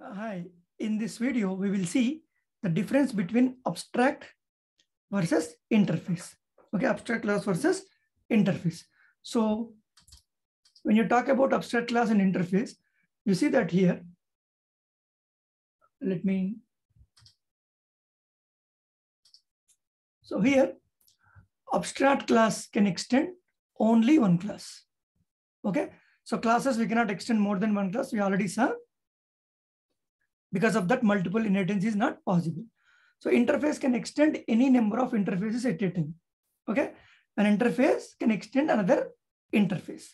Hi, in this video, we will see the difference between abstract versus interface. Okay, abstract class versus interface. So when you talk about abstract class and interface, you see that here. So here, abstract class can extend only one class. Okay, so classes, we cannot extend more than one class. We already saw. Because of that, multiple inheritance is not possible. So interface can extend any number of interfaces at a time. Okay, an interface can extend another interface.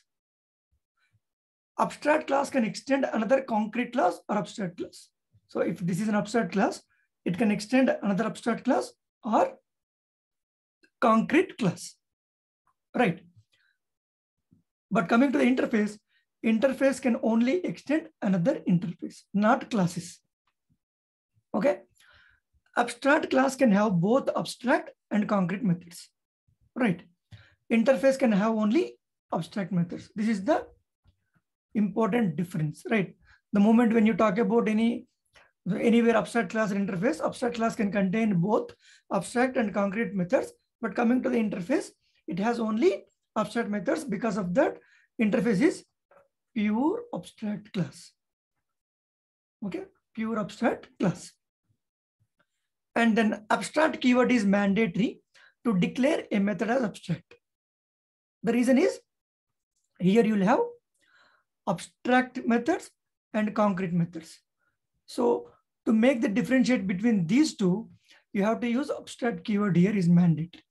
Abstract class can extend another concrete class or abstract class. So if this is an abstract class, it can extend another abstract class or concrete class, right? But coming to the interface, interface can only extend another interface, not classes. Okay, abstract class can have both abstract and concrete methods, right? Interface can have only abstract methods. This is the important difference, right? The moment when you talk about anywhere abstract class or interface, abstract class can contain both abstract and concrete methods, but coming to the interface, it has only abstract methods. Because of that, interface is pure abstract class. Okay, pure abstract class. And then abstract keyword is mandatory to declare a method as abstract. The reason is, here you will have abstract methods and concrete methods. So to make the differentiate between these two, you have to use abstract keyword. Here is mandatory,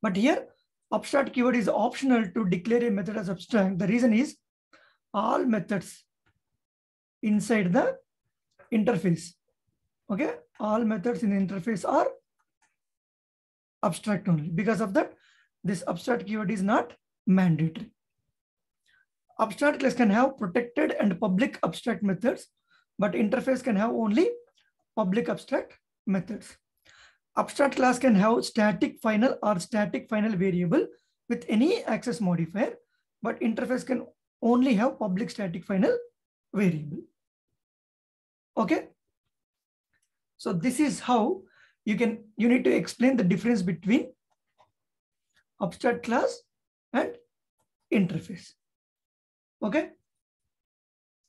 but here abstract keyword is optional to declare a method as abstract. The reason is, all methods inside the interface, okay, all methods in the interface are abstract only. Because of that, this abstract keyword is not mandatory. Abstract class can have protected and public abstract methods, but interface can have only public abstract methods. Abstract class can have static final or static final variable with any access modifier, but interface can only have public static final variable. Okay, so this is how you need to explain the difference between abstract class and interface. Okay,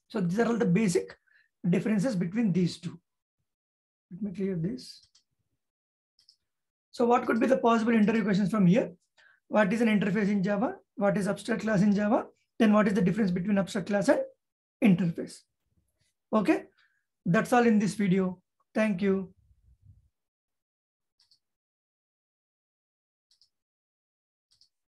so these are all the basic differences between these two. Let me clear this. So what could be the possible interview questions from here? What is an interface in Java? What is abstract class in Java? Then what is the difference between abstract class and interface? Okay, that's all in this video. Thank you.